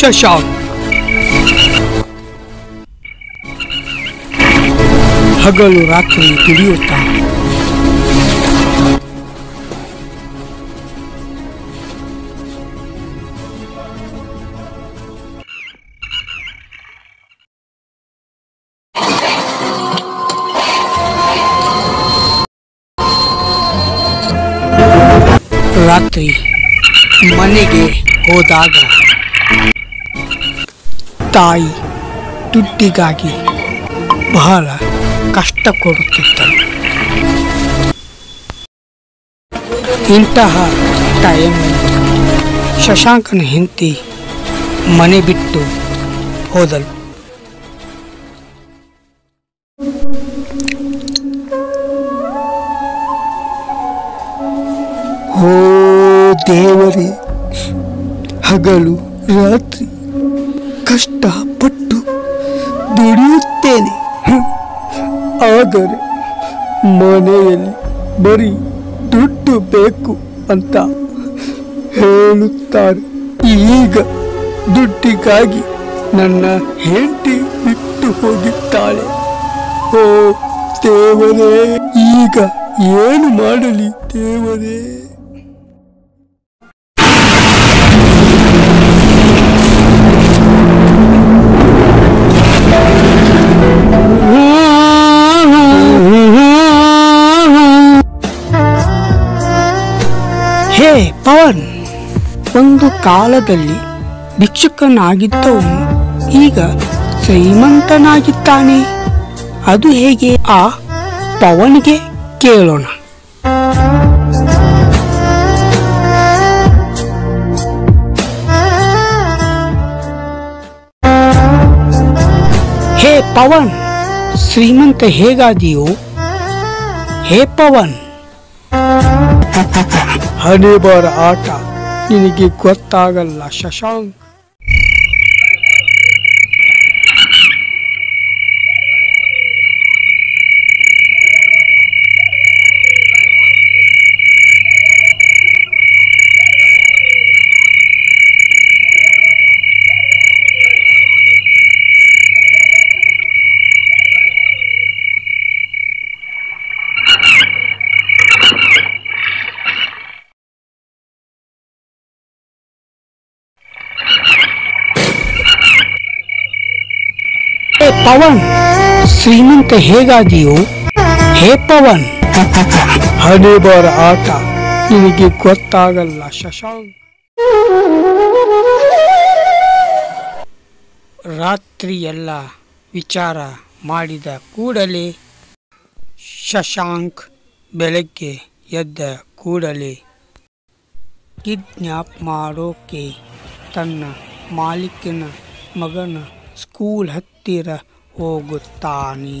Shashak. Hagalu Ratri Tiliota. Ratri Manege Hodaga. ತಾಯಿ ದುಡ್ಡಿಗಾಗಿ ಬಹಳ ಕಷ್ಟ ಕೊಡುತ್ತಿದ್ದಳು. ಇಂತಹ ಟೈಮ್ ಶಶಾಂಕನ ಹೆಂಡತಿ ಮನೆ ಬಿಟ್ಟು ಹೋದಳು. ಓ ದೇವರೇ, ಹಗಲು ರಾತ್ರಿ ಕಷ್ಟಪಟ್ಟು ದುಡಿಯುತ್ತೇನೆ, ಆದರೆ ಮನೆಯಲ್ಲಿ ಬರೀ ದುಡ್ಡು ಬೇಕು ಅಂತ ಹೇಳುತ್ತಾರೆ. ಈಗ ದುಡ್ಡಿಗಾಗಿ ನನ್ನ ಹೆಂಡತಿ ಬಿಟ್ಟು ಹೋಗಿದ್ದಾಳೆ. ಓ ದೇವರೇ, ಈಗ ಏನು ಮಾಡಲಿ ದೇವರೇ? ಹೇ ಪವನ್, ಒಂದು ಕಾಲದಲ್ಲಿ ಭಿಕ್ಷುಕನಾಗಿದ್ದವನು ಈಗ ಶ್ರೀಮಂತನಾಗಿದ್ದಾನೆ. ಅದು ಹೇಗೆ? ಆ ಪವನ್ಗೆ ಕೇಳೋಣ. ಹೇ ಪವನ್, ಶ್ರೀಮಂತ ಹೇಗಾದಿಯೋ? ಹೇ ಪವನ್, ಹಣೆಬರ ಆಟ ನಿನಗೆ ಗೊತ್ತಾಗಲ್ಲ ಶಶಾಂಕ್. ಪವನ್, ಶ್ರೀಮಂತ ಹೇಗಾದಿಯೋ? ಹೇ ಪವನ್, ಹಣೆಬರ ಆಟ ನಿನಗೆ ಗೊತ್ತಾಗಲ್ಲ ಶಶಾಂಕ್. ರಾತ್ರಿಯೆಲ್ಲ ವಿಚಾರ ಮಾಡಿದ ಕೂಡಲೇ ಶಶಾಂಕ್ ಬೆಳಗ್ಗೆ ಎದ್ದ ಕೂಡಲೇ ಕಿಡ್ನ್ಯಾಪ್ ಮಾಡೋಕೆ ತನ್ನ ಮಾಲೀಕನ ಮಗನ ಸ್ಕೂಲ್ ಹತ್ತಿರ ಹೋಗುತ್ತಾನೆ.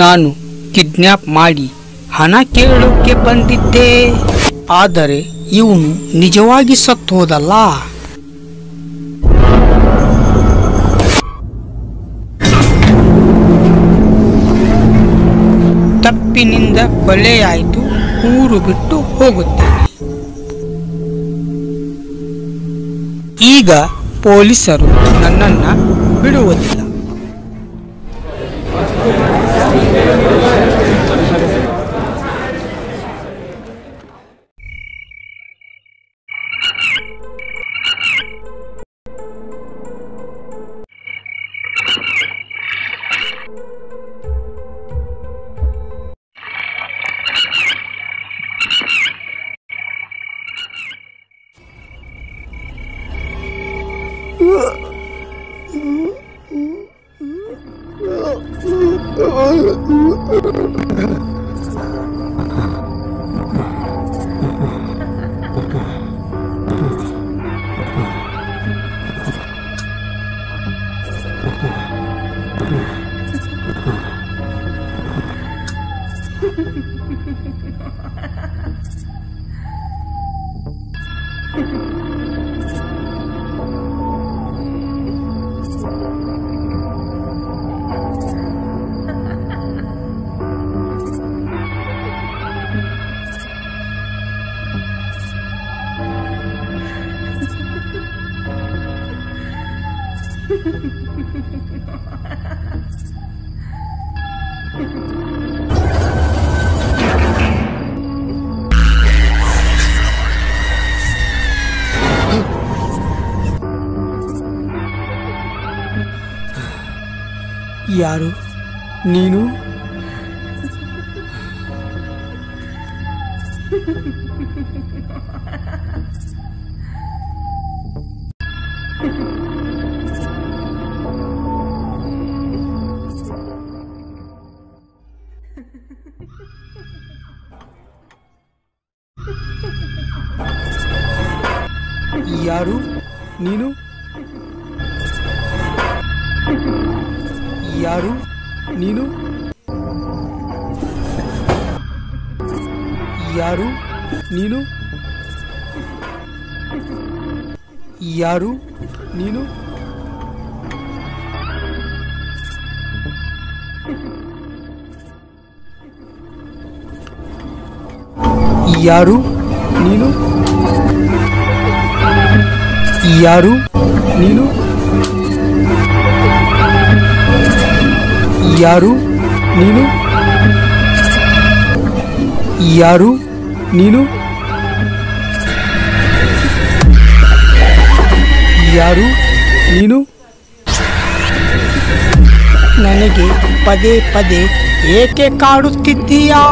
ನಾನು ಕಿಡ್ನಾಪ್ ಮಾಡಿ ಹಣ ಕೇಳೋಕೆ ಬಂದಿದ್ದೆ. ಆದರೆ ಇವನು ನಿಜವಾಗಿ ಸತ್ತು ಹೋದಲ್ಲ. ತಪ್ಪಿನಿಂದ ಕೊಲೆಯಾಯಿತು. ಊರು ಬಿಟ್ಟು ಹೋಗುತ್ತೇನೆ. ಈಗ ಪೊಲೀಸರು ನನ್ನನ್ನು ಬಿಡುವುದಿಲ್ಲ. ಯಾರು ನೀನು? ಯಾರು ನೀನು? ಯಾರು ನೀನು? ಯಾರು ನೀನು? ಯಾರು ನೀನು? ಯಾರು ನೀನು? ಯಾರು ನೀನು? ಯಾರು ನೀನು? ಯಾರು ನೀನು? ಯಾರು ನೀನು? ನನಗೆ ಪದೇ ಪದೇ ಏಕೆ ಕಾಡುತ್ತಿದ್ದೀಯಾ?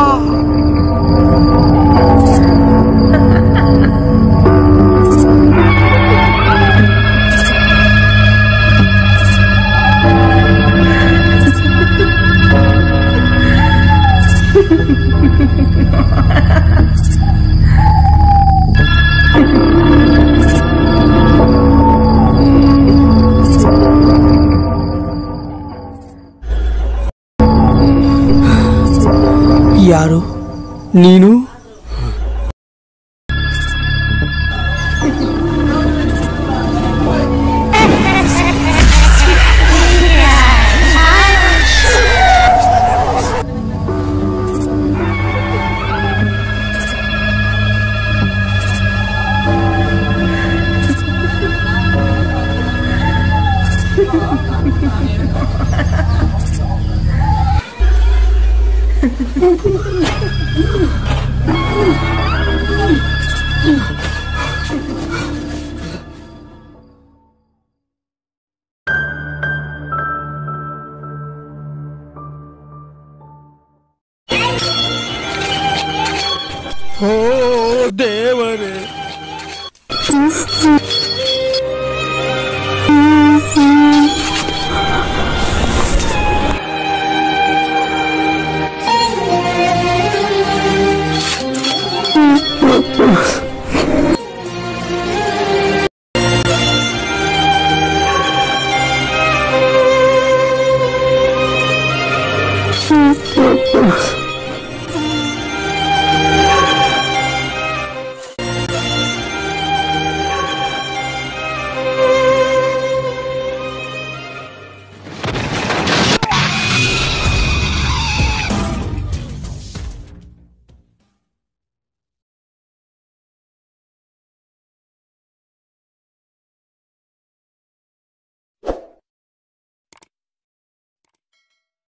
ಯಾರು ನೀನು? Oh, they were it.